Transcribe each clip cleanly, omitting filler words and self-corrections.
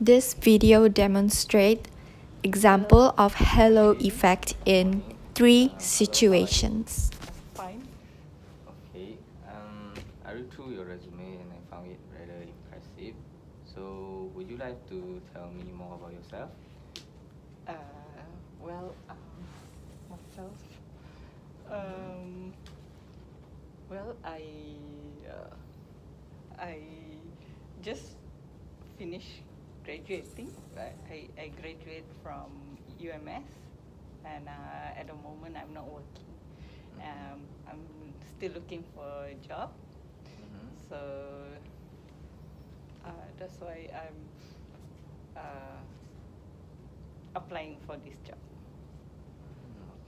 This video demonstrates example of Halo effect in 3 situations. Fine. Okay. I read through your resume and I found it rather impressive. So, would you like to tell me more about yourself? Myself. I just finished graduating. I graduate from UMS, and at the moment I'm not working. I'm still looking for a job, so that's why I'm applying for this job.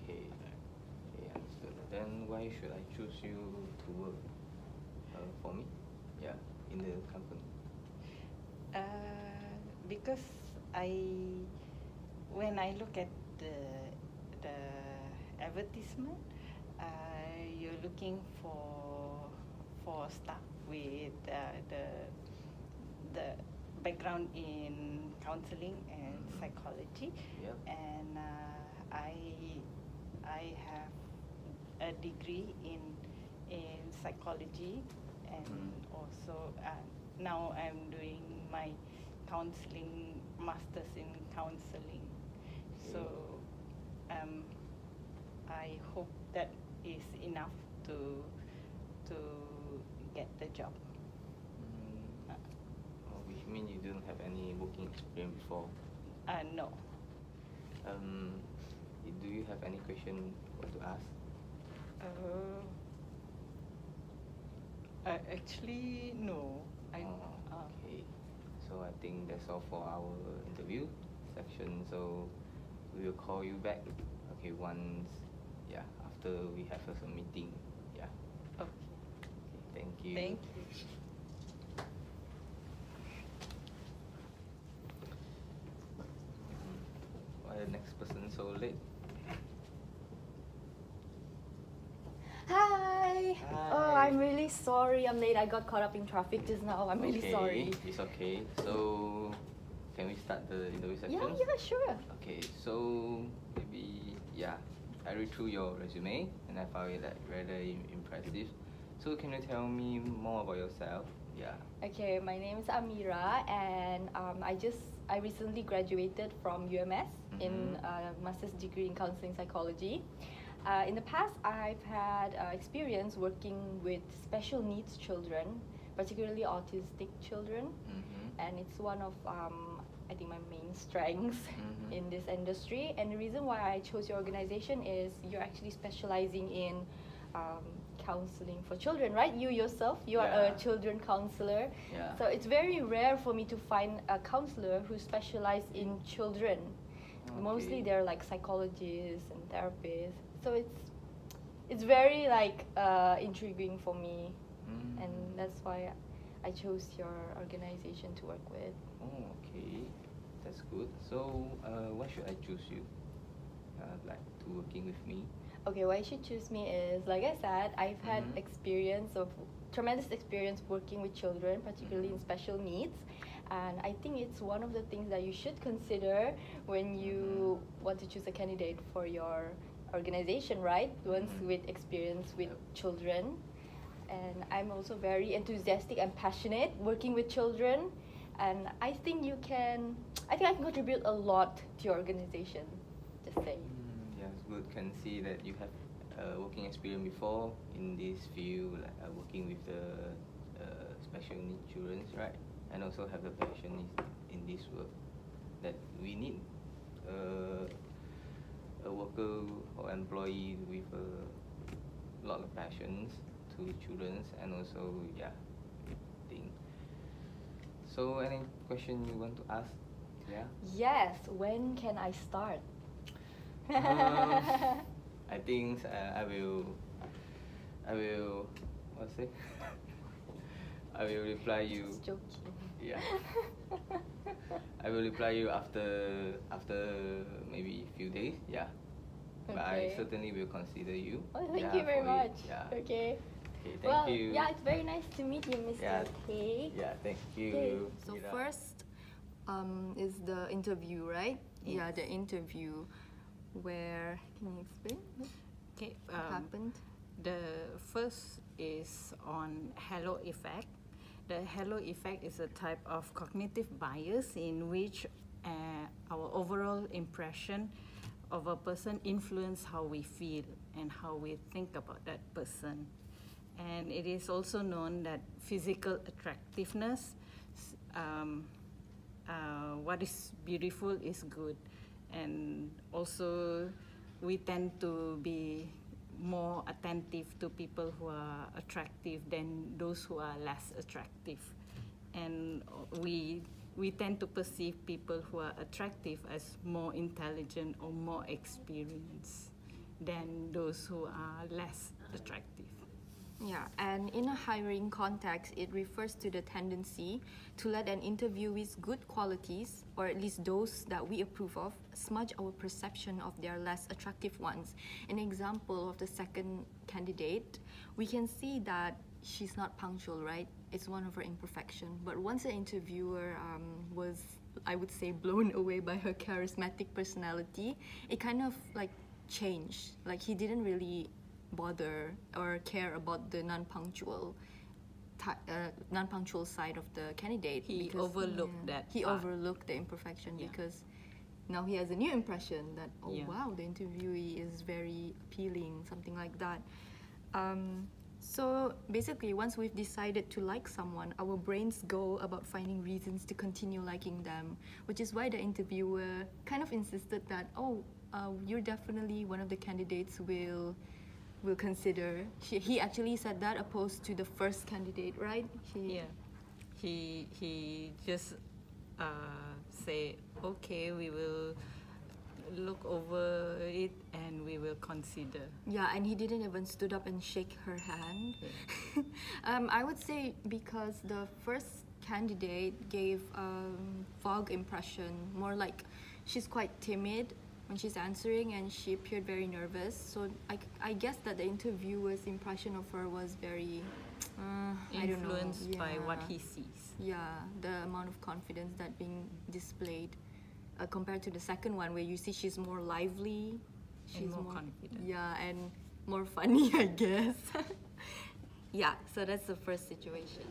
Okay, understood. Then why should I choose you to work for me? Yeah, in the company. Because when I look at the advertisement, you're looking for staff with the background in counseling and psychology, and I have a degree in psychology, and also now I'm doing my counseling, Master's in Counseling. So I hope that is enough to get the job. Which means you didn't have any working experience before? No. Do you have any question to ask? Actually, no. Okay. So I think that's all for our interview section. So we will call you back. Okay, after we have a meeting. Yeah. Okay. Thank you. Thank you. Why the next person so late? Hi. Oh, I'm really sorry I'm late. I got caught up in traffic just now. I'm really sorry. It's okay. So, can we start the interview session? Yeah, sure. Okay, so I read through your resume and I found it rather impressive. So, can you tell me more about yourself? Yeah. Okay, my name is Amira, and I recently graduated from UMS in a master's degree in counseling psychology. In the past, I've had experience working with special needs children, particularly autistic children, and it's one of I think my main strengths in this industry. And the reason why I chose your organization is you're actually specializing in counseling for children, right? You yourself, you are a children counselor, so it's very rare for me to find a counselor who specializes in children. Mostly they're like psychologists and therapists. So it's very intriguing for me, and that's why I chose your organization to work with. Oh, okay, that's good. So why should I choose you? To working with me. Okay, why you should choose me is, like I said, I've had tremendous experience working with children, particularly in special needs. And I think it's one of the things that you should consider when you want to choose a candidate for your organization, right? Ones with experience with children. And I'm also very enthusiastic and passionate working with children. And I think I can contribute a lot to your organization, just saying. Yeah, it's good. Can see that you have working experience before in this field, working with the special needs children, right? And also have the passion in this work that we need a worker or employee with a lot of passions to children, and also thing. So any question you want to ask? Yeah. Yes. When can I start? I think I will. What's it? I will reply you. Just joking. Yeah. I will reply you after maybe a few days. Yeah. Okay. But I certainly will consider you. Oh, thank you very much. Yeah. Okay. Okay. Thank you. Yeah, it's very nice to meet you, Mr. Tay. Yeah. Thank you. Okay. So first, is the interview, right? Yes. Yeah, the interview where, can you explain what happened? The first is on Halo Effect. The Halo Effect is a type of cognitive bias in which our overall impression of a person influences how we feel and how we think about that person. And it is also known that physical attractiveness, what is beautiful is good, and also we tend to be more attentive to people who are attractive than those who are less attractive, and we tend to perceive people who are attractive as more intelligent or more experienced than those who are less attractive. Yeah, and in a hiring context, it refers to the tendency to let an interviewee's good qualities, or at least those that we approve of, smudge our perception of their less attractive ones. An example of the second candidate, we can see that she's not punctual, right? It's one of her imperfections. But once the interviewer was, I would say, blown away by her charismatic personality, it kind of like changed. Like he didn't really bother or care about the non-punctual side of the candidate. He overlooked that. He overlooked the imperfection because now he has a new impression that, oh wow, the interviewee is very appealing, something like that. So basically, once we've decided to like someone, our brains go about finding reasons to continue liking them, which is why the interviewer kind of insisted that, oh, you're definitely one of the candidates we'll consider. He actually said that, opposed to the first candidate, right? He just say, okay, we will look over it and we will consider. Yeah, and he didn't even stood up and shake her hand. Yeah. I would say because the first candidate gave a vague impression, more like she's quite timid when she's answering and she appeared very nervous. So I guess that the interviewer's impression of her was very influenced, I don't know, by what he sees. Yeah, the amount of confidence that being displayed compared to the second one, where you see she's more lively, she's and more confident. Yeah, and more funny, I guess. Yeah, so that's the first situation.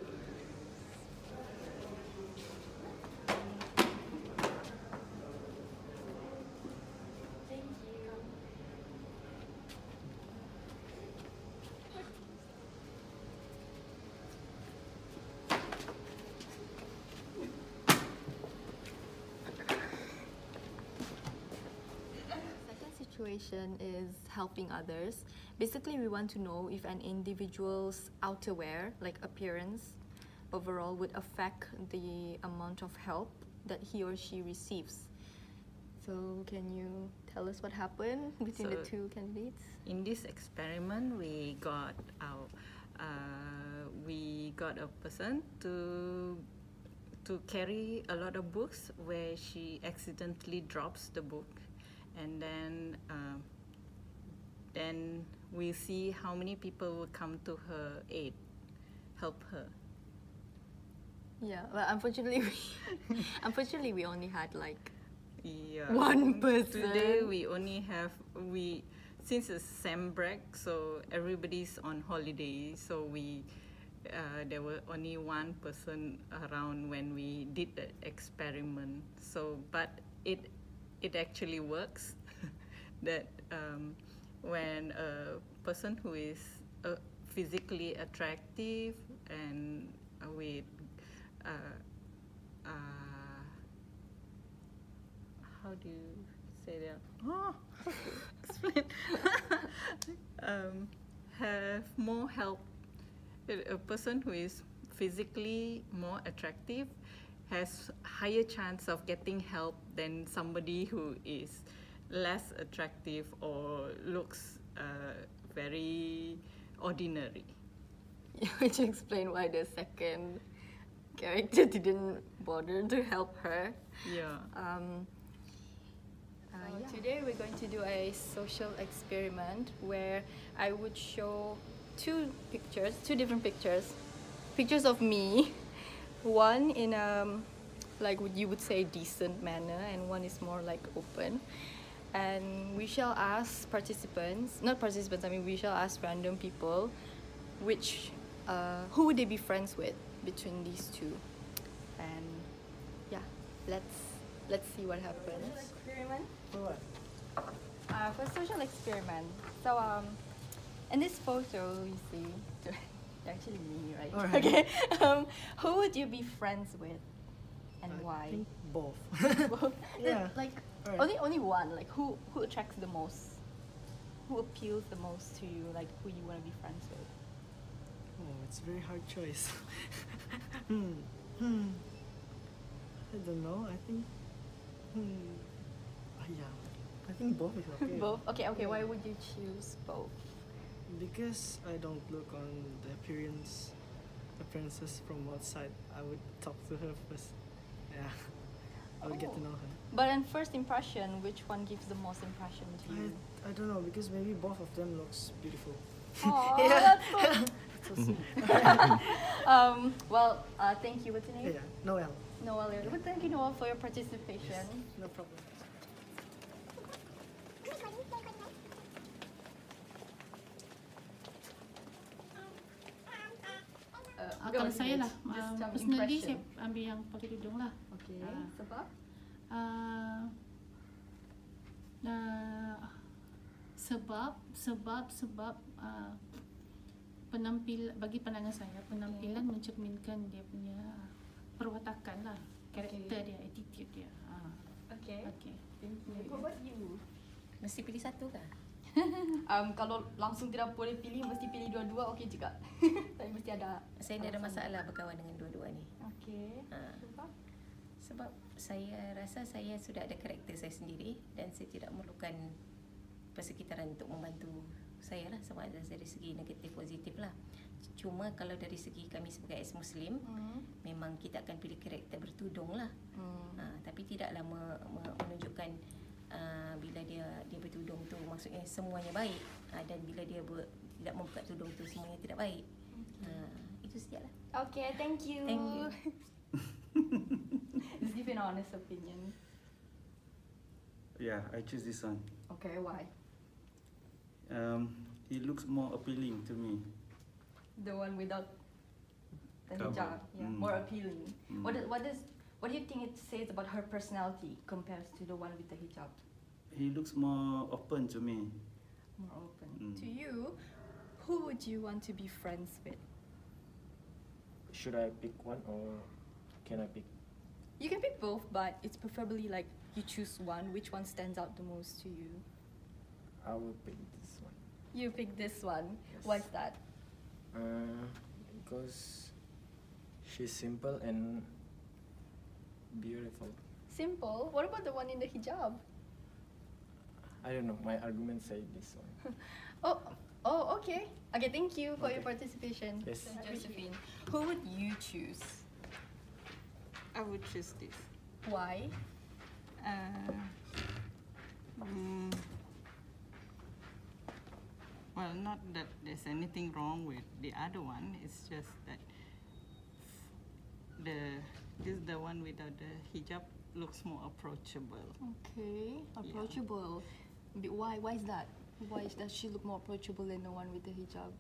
Is helping others. Basically, we want to know if an individual's outerwear, like appearance overall, would affect the amount of help that he or she receives. So can you tell us what happened between the two candidates? In this experiment, we got our a person to carry a lot of books, where she accidentally drops the book. And then we see how many people will come to her aid, help her. Yeah, well, unfortunately, we only had like one person. Today we only have since it's sem break, so everybody's on holiday. So there were only one person around when we did the experiment. So, but it actually works that when a person who is physically attractive and with how do you say that? Oh, explain. Have more help. A person who is physically more attractive has higher chance of getting help than somebody who is less attractive or looks very ordinary. Would you explain why the second character didn't bother to help her? Yeah. Today we're going to do a social experiment where I would show two different pictures of me. One in a like you would say decent manner, and one is more like open. And we shall ask we shall ask random people which who would they be friends with between these two. And yeah, let's see what happens. Social experiment. For what? For social experiment. So in this photo you see actually me, right? All right. Okay. Who would you be friends with, and why? I think both. Both. Yeah. Like right. only one. Like who attracts the most? Who appeals the most to you? Like who you want to be friends with? Oh, it's a very hard choice. I don't know. I think. Oh, yeah. I think both is okay. Both. Okay. Okay. Yeah. Why would you choose both? Because I don't look on the appearances from outside, I would talk to her first. Yeah, I would get to know her. But in first impression, which one gives the most impression to you? I don't know, because maybe both of them looks beautiful. Oh, yeah. That's so, that's so sweet. Well, thank you. What's your name? Yeah, Noel. Noel, yeah. Well, thank you, Noel, for your participation. Yes, no problem. Kalau saya lah, personally saya ambil yang pakai tudung lah. Okay. Sebab? Sebab bagi pandangan saya, penampilan mencerminkan dia punya perwatakan lah, karakter dia, attitude dia. Okay. Okay. Thank you. What about you? Mesti pilih satu kah? Kalau langsung tidak boleh pilih, mesti pilih dua-dua, okey juga. Tapi mesti ada. Saya ada masalah berkawan dengan dua-dua ni. Okey. Sebab saya rasa saya sudah ada karakter saya sendiri dan saya tidak memerlukan persekitaran untuk membantu saya lah, sama ada dari segi negatif positif lah. Cuma kalau dari segi kami sebagai ex-Muslim, memang kita akan pilih karakter bertudung lah. Tapi tidak lama menunjukkan bila dia bertudung tu maksudnya semuanya baik, dan bila dia tidak membuka tudung tu semuanya tidak baik. Itu sajalah. Okay, thank you. Thank you. Just give an honest opinion. Yeah, I choose this one. Okay, why? It looks more appealing to me. The one without the hijab, yeah, more appealing. What do you think it says about her personality compared to the one with the hijab? He looks more open to me. More open. To you, who would you want to be friends with? Should I pick one or can I pick? You can pick both, but it's preferably like you choose one. Which one stands out the most to you? I will pick this one. You pick this one? Yes. Why's that? Because she's simple and beautiful. Simple? What about the one in the hijab? I don't know. My argument said this one. Oh, okay. Okay, thank you for your participation. Yes. Josephine, who would you choose? I would choose this. Why? Well, not that there's anything wrong with the other one. It's just that the one without the hijab looks more approachable. Okay, approachable. Yeah. But why is that? Why does she look more approachable than the one with the hijab?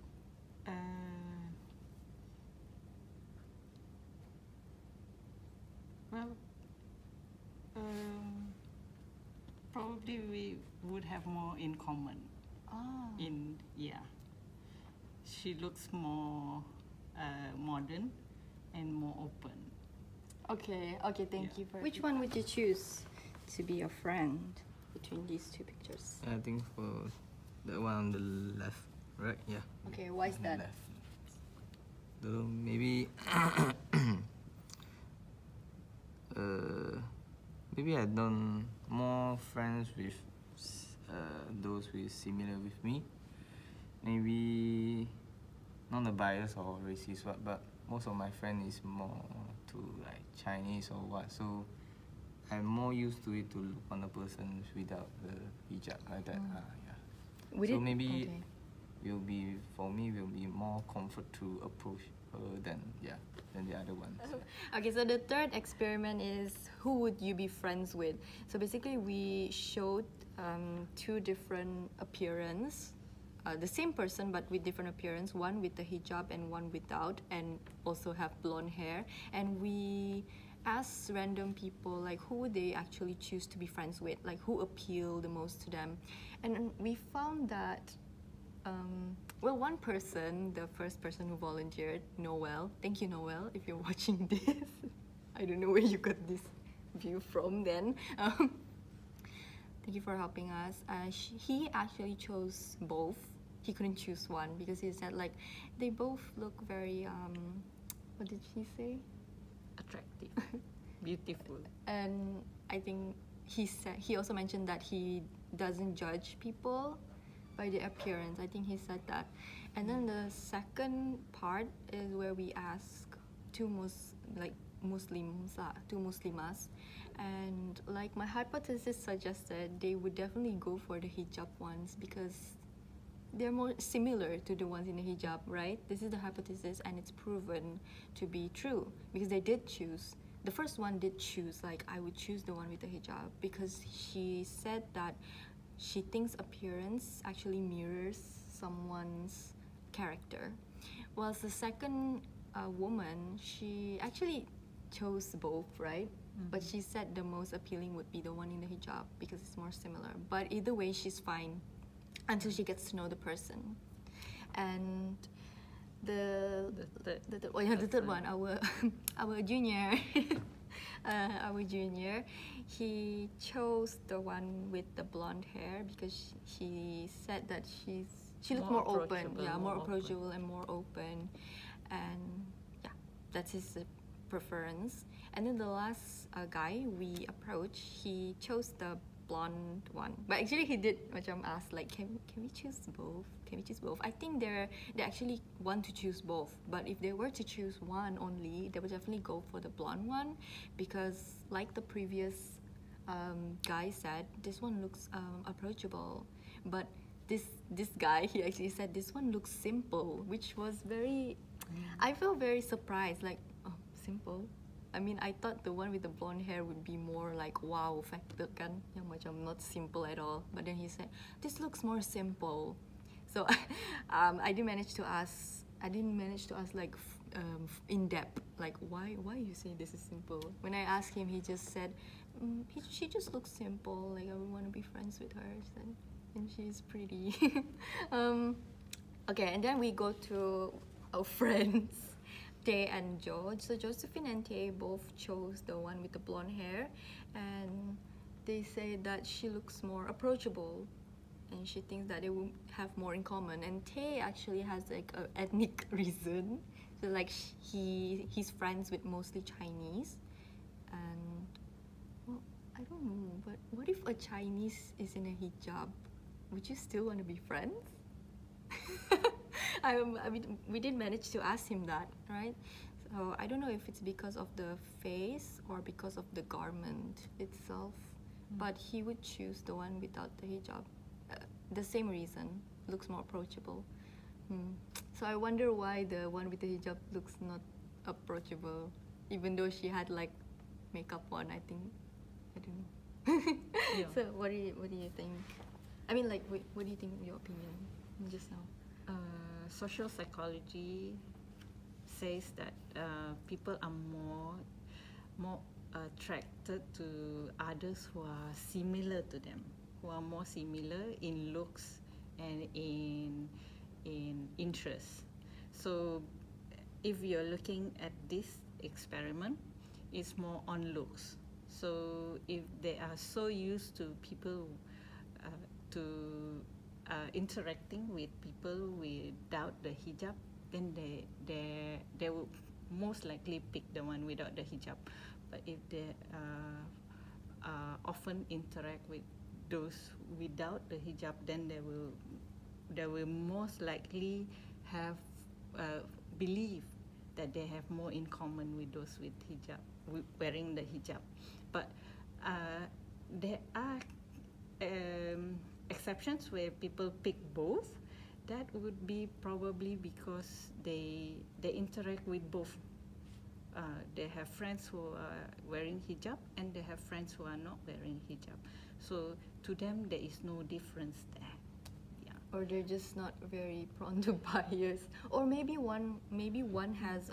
Probably we would have more in common. She looks more modern and more open. Okay, thank you for Which one would you choose to be your friend between these two pictures? I think for the one on the left, right? Yeah. Okay, why is that? Maybe maybe I don't more friends with those who is similar with me. Maybe not the bias or racist, but most of my friend is more to like Chinese or what, so I'm more used to it to look on a person without the hijab like that. So maybe will be for me will be more comfort to approach than the other ones. Okay, so the third experiment is who would you be friends with? So basically we showed two different appearances. The same person but with different appearance, one with the hijab and one without, and also have blonde hair, and we asked random people like who they actually choose to be friends with, like who appeal the most to them. And we found that well, one person, the first person who volunteered, Noel, thank you Noel if you're watching this, I don't know where you got this view from then. Thank you for helping us. He actually chose both. He couldn't choose one because he said like they both look very what did he say, attractive, beautiful, and I think he said, he also mentioned that he doesn't judge people by the appearance. I think he said that. And then the second part is where we ask two Muslimas, and like my hypothesis suggested they would definitely go for the hijab ones because they're more similar to the ones in the hijab, right? This is the hypothesis and it's proven to be true because they did choose. The first one did choose, like I would choose the one with the hijab because she said that she thinks appearance actually mirrors someone's character. Whilst the second woman, she actually chose both, right? Mm-hmm. But she said the most appealing would be the one in the hijab because it's more similar. But either way, she's fine until she gets to know the person. And the third one, our junior, he chose the one with the blonde hair because she said that she looked more open, yeah, more approachable and more open, and yeah, that's his preference. And then the last guy we approached, he chose the blonde one, but actually he did ask like can we choose both, can we choose both? I think they actually want to choose both, but if they were to choose one only, they would definitely go for the blonde one because like the previous guy said, this one looks approachable, but this guy, he actually said this one looks simple, which was very, I felt very surprised, like oh, simple? I mean, I thought the one with the blonde hair would be more like wow factor kan, yang macam not simple at all. But then he said, this looks more simple. So I didn't manage to ask like in depth, like why you say this is simple? When I asked him, he just said, she just looks simple. Like I would want to be friends with her, and she's pretty. Okay, and then we go to our friends, Tay and George. So Josephine and Tay both chose the one with the blonde hair, and they say that she looks more approachable and she thinks that they will have more in common. And Tay actually has like an ethnic reason, so like he's friends with mostly Chinese, and well, I don't know, but what if a Chinese is in a hijab? Would you still want to be friends? I mean, we did manage to ask him that, right? So I don't know if it's because of the face or because of the garment itself, but he would choose the one without the hijab. The same reason, looks more approachable. So I wonder why the one with the hijab looks not approachable, even though she had like makeup on, I think. I don't know. Yeah. So what do you think? I mean, like, what do you think, your opinion just now? Social psychology says that people are more attracted to others who are similar to them, who are more similar in looks and in interests. So if you're looking at this experiment, it's more on looks. So if they are so used to people interacting with people without the hijab, then they will most likely pick the one without the hijab. But if they often interact with those without the hijab, then they will most likely have believe that they have more in common with those with hijab, wearing the hijab. But there are exceptions where people pick both, that would be probably because they interact with both. They have friends who are wearing hijab and they have friends who are not wearing hijab. So to them, there is no difference there. Yeah. Or they're just not very prone to bias. Or maybe one has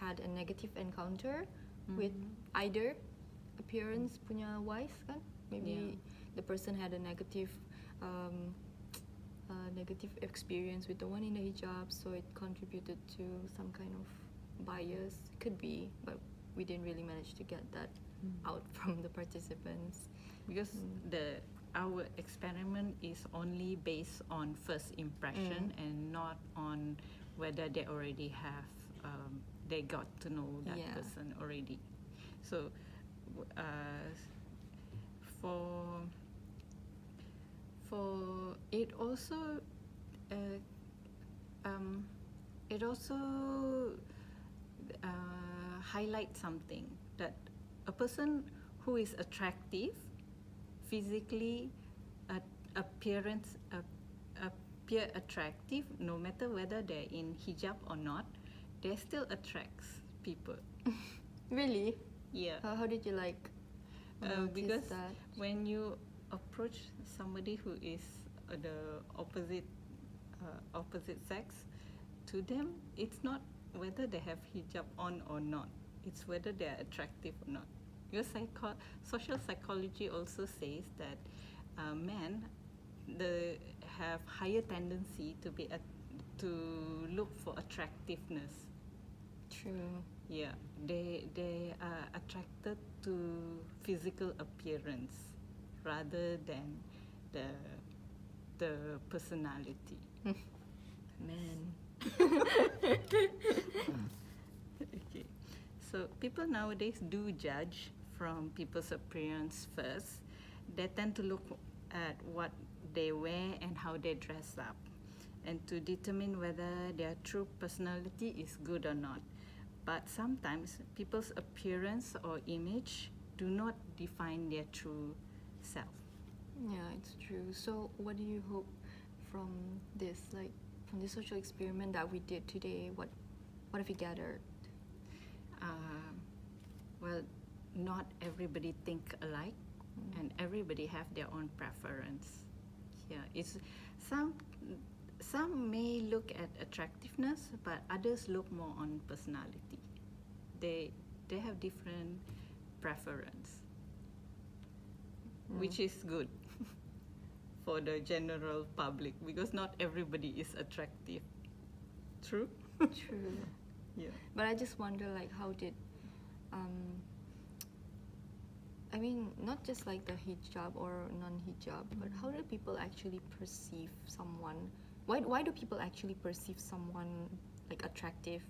had a negative encounter with either appearance punya wise kan? Maybe the person had a negative experience with the one in the hijab, so it contributed to some kind of bias. Could be, but we didn't really manage to get that out from the participants, because our experiment is only based on first impression and not on whether they already have they got to know that person already. So for it also highlights something, that a person who is attractive physically, appear attractive, no matter whether they're in hijab or not, they still attracts people. Really? Yeah. How did you like because that? When you approach somebody who is the opposite sex, to them it's not whether they have hijab on or not, it's whether they are attractive or not. Your social psychology also says that men have higher tendency to be to look for attractiveness. True. Yeah, they are attracted to physical appearance rather than the personality. Man. Okay, so people nowadays do judge from people's appearance first. They tend to look at what they wear and how they dress up, and to determine whether their true personality is good or not. But sometimes people's appearance or image do not define their true self. Yeah, it's true. So what do you hope from this, like from the social experiment that we did today? What have you gathered? Well, not everybody think alike, and everybody have their own preference. Yeah, it's some may look at attractiveness, but others look more on personality. They have different preference, which is good for the general public, because not everybody is attractive. True? True. Yeah. But I just wonder, like, how did I mean, not just like the hijab or non-hijab, but how do people actually perceive someone? Why do people actually perceive someone like attractive?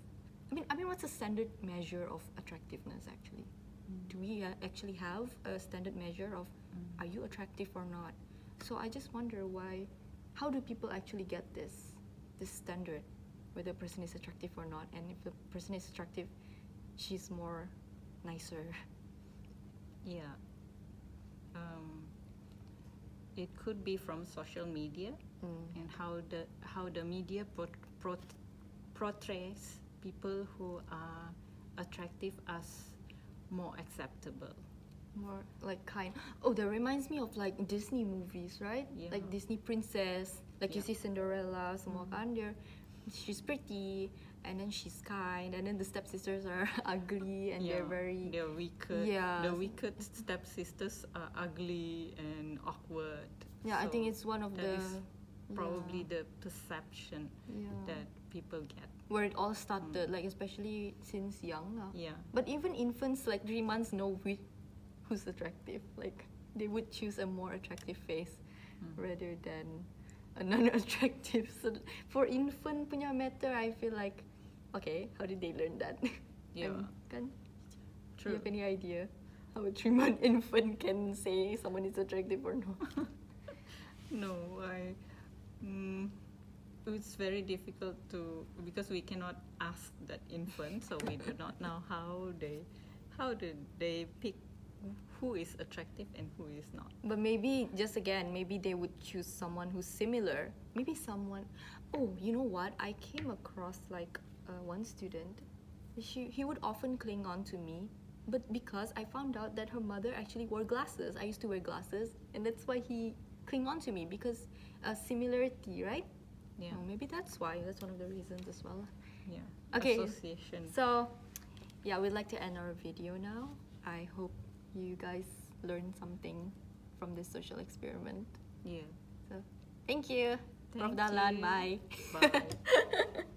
I mean, what's a standard measure of attractiveness actually? Do we actually have a standard measure of are you attractive or not? So I just wonder how do people actually get this standard, whether a person is attractive or not? And if the person is attractive, she's more nicer. Yeah. It could be from social media and how the media portrays people who are attractive as more acceptable. More like kind. Oh, that reminds me of like Disney movies, right? Yeah. Like Disney princess, like you see Cinderella, semua kan, she's pretty, and then she's kind, and then the stepsisters are ugly, and they're wicked. Yeah, the wicked stepsisters are ugly and awkward. Yeah, so I think it's one of the probably the perception that people get, where it all started, like especially since young. Yeah, but even infants like 3 months know who's attractive. Like they would choose a more attractive face rather than a non-attractive. So for infant punya matter, I feel like, okay, how did they learn that? Yeah. Kan? True. Do you have any idea how a 3-month infant can say someone is attractive or not? No, it's very difficult to, because we cannot ask that infant, so we do not know how do they pick who is attractive and who is not. But maybe, just again, maybe they would choose someone who's similar. Maybe someone, oh, you know what? I came across like one student. He would often cling on to me, but because I found out that her mother actually wore glasses. I used to wear glasses, and that's why he cling on to me, because similarity, right? Yeah. Oh, maybe that's why. That's one of the reasons as well. Yeah. Okay. Association. So, yeah, we'd like to end our video now. I hope you guys learned something from this social experiment. Yeah. So, thank you. Prof. Dalan. Bye. Bye.